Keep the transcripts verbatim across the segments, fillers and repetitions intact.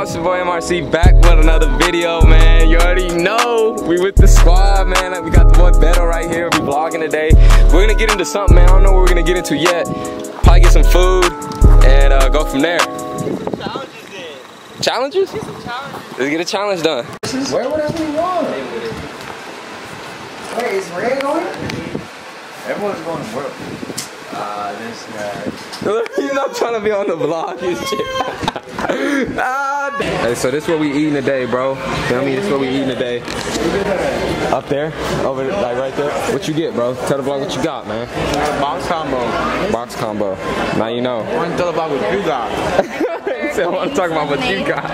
y'all, it's your boy M R C back with another video, man. You already know, we with the squad, man. Like, we got the boy Beto right here, we vlogging today. We're gonna get into something, man, I don't know what we're gonna get into yet. Probably get some food, and uh, go from there. Challenges in. Challenges? Get some challenges. Let's get a challenge done. Wear whatever you want. Wait, is Ray going? Everyone's going to work. Ah, uh, this guy. Look, he's not trying to be on the vlog, he's shit. Ah, hey, so this is what we eating today, bro. Tell me, this is what we eating today. Up there, over there, like right there. What you get, bro? Tell the vlog what you got, man. Box combo. Box combo. Now you know. I want to tell the vlog what you got. He said, I want to talk about what you got.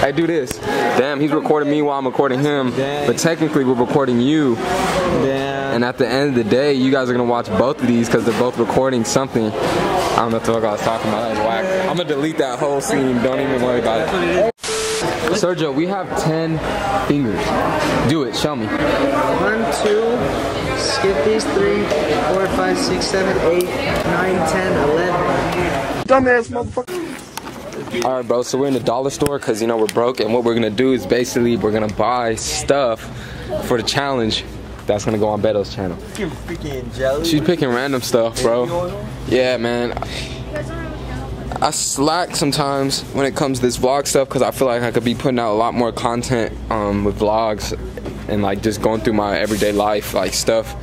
Hey, do this. Damn, he's recording me while I'm recording him, but technically we're recording you. Damn. And at the end of the day, you guys are gonna watch both of these because they're both recording something. I don't know what the fuck I was talking about. That was whack. I'm gonna delete that whole scene. Don't even worry about it. Sergio, we have ten fingers. Do it. Show me. One, two. Skip these three, four, five, six, seven, eight, nine, ten, eleven. Dumbass motherfucker. All right, bro. So we're in the dollar store because you know we're broke, and what we're gonna do is basically we're gonna buy stuff for the challenge. That's gonna go on Beto's channel. You're freaking jelly. She's picking random stuff, bro. Yeah, man. I slack sometimes when it comes to this vlog stuff because I feel like I could be putting out a lot more content um, with vlogs and like just going through my everyday life, like stuff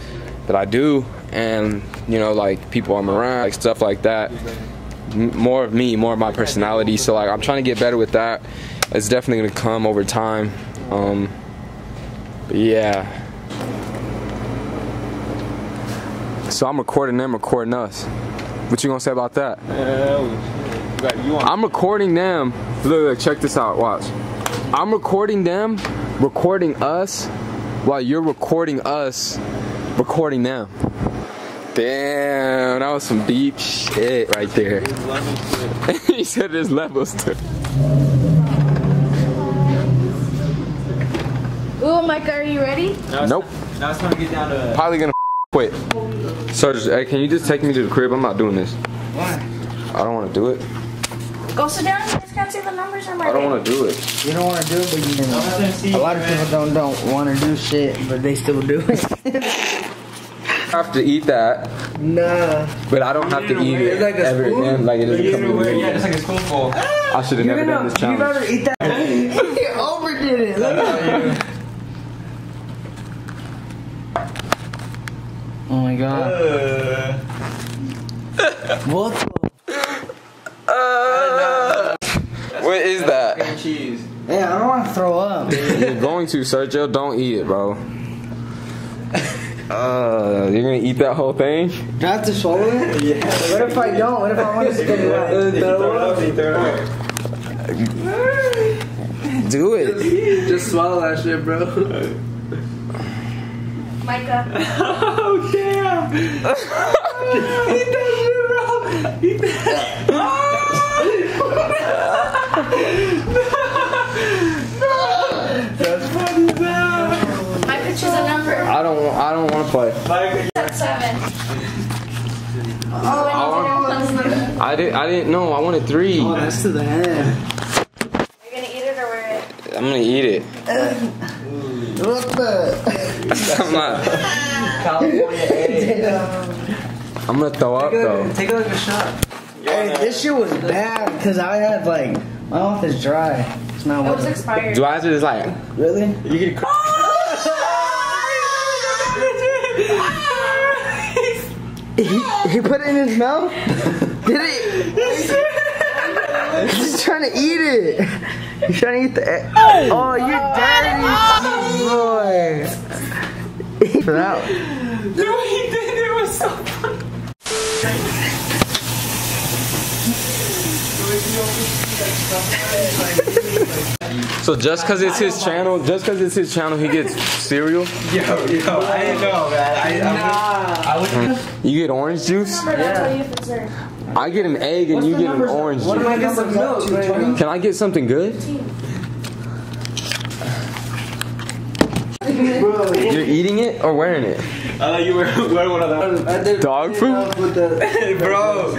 that I do, and you know, like people I'm around, like stuff like that. M more of me, more of my personality. So like, I'm trying to get better with that. It's definitely gonna come over time. Um, yeah. So I'm recording them recording us. What you gonna say about that? Yeah, I'm recording them. Look, look, check this out, watch. I'm recording them, recording us, while you're recording us, recording them. Damn, that was some deep shit right there. He said there's levels too. Ooh, Micah, are you ready? No, nope. Now it's time to get down to... Probably gonna quit. Serge, hey, can you just take me to the crib? I'm not doing this. Why? I don't want to do it. Go sit down. You just can't see the numbers on my I don't want to do it. You don't want to do it, but you know. A lot of people don't don't want to do shit, but they still do it. I have to eat that. Nah. But I don't have to eat it like ever again. Like it doesn't come to me. Yeah, it's like a spoonful. I should have never done this challenge. You better eat that. You overdid it. Look at you. Oh my god. Uh. What the? Uh. What is that? Cheese. Yeah, I don't want to throw up. You're going to, Sergio. Don't eat it, bro. Uh, you're going to eat that whole thing? Do I have to swallow it? Yeah. What if I don't? What if I want to spit it out? Throw it up. Do it. Just swallow that shit, bro. Micah. Oh damn! Eat that shit, bro! Eat that! No! That's funny, man! My picture's a number. I don't. I don't want to play. Micah, you're at seven. Oh, I, I, I didn't. I didn't know. I wanted three. Oh, that's to the head. Are you gonna eat it or wear it? I'm gonna eat it. What the? I'm not. California A. I'm gonna throw up like, though. Take like a shot. Hey, this shit was bad because I had like my mouth is dry. It's not what it was expired. Do I just like really? You get. he he put it in his mouth. Did it? He's trying to eat it. He's trying to eat the. E oh, you dirty boy. It out. No, he did. It was so funny. So just cause it's his channel, just cause it's his channel, he gets cereal. Yo, yo, I didn't know, man. I, I, nah. I was, you get orange juice. Yeah. I get an egg and what's you get an orange juice. I get some milk? Can I get something good? You're eating it or wearing it? I thought you were wearing one of those. Dog food? Bro,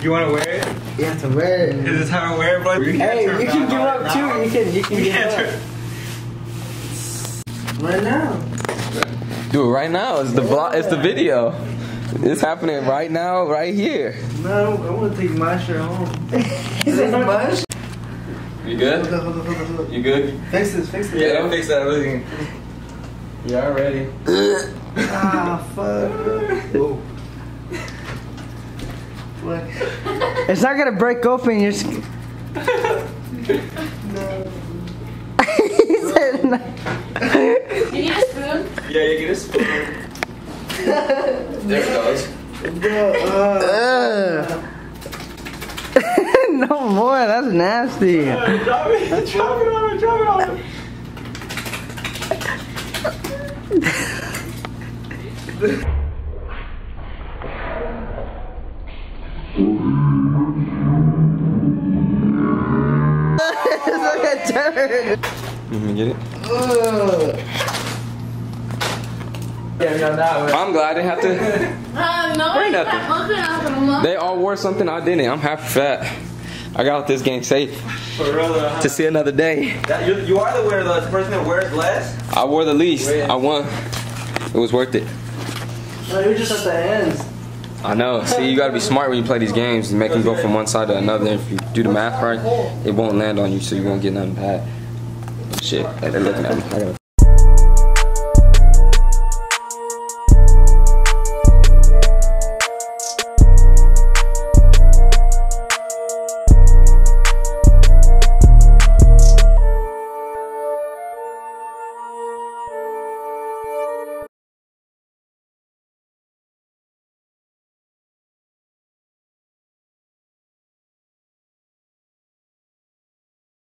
you want to wear it? You have to wear it. Is this how I wear it, bro? Hey, you can give up too. You can, you can give up. Right now. Do it right now. It's the vlog. It's the video. It's happening right now, right here. No, I want to take my shirt home. Is it my shirt? You good? Hold up, hold up, hold up, hold up. You good? Fix this, fix this. Yeah, don't fix that. Everything. Yeah, I'm ready. Ah, fuck. Whoa. What? It's not gonna break open. You're. No. He said no. You need a spoon? Yeah, you get a spoon. There it goes. Uh. No more, that's nasty. Uh, drop it, drop it on it, drop it on it. It's like a turd. You gonna get it? Uh. I'm glad I didn't have to uh, no, wear nothing. They all wore something I didn't. I'm half fat. I got this game safe for real, uh, to see another day. That, you, you are the wearer, though. The person that wears less. I wore the least. Wait. I won. It was worth it. No, you're just at the ends. I know. See, you gotta be smart when you play these games and make them go from one side to another. If you do the math right, it won't land on you, so you won't get nothing bad. Shit, they're looking at me.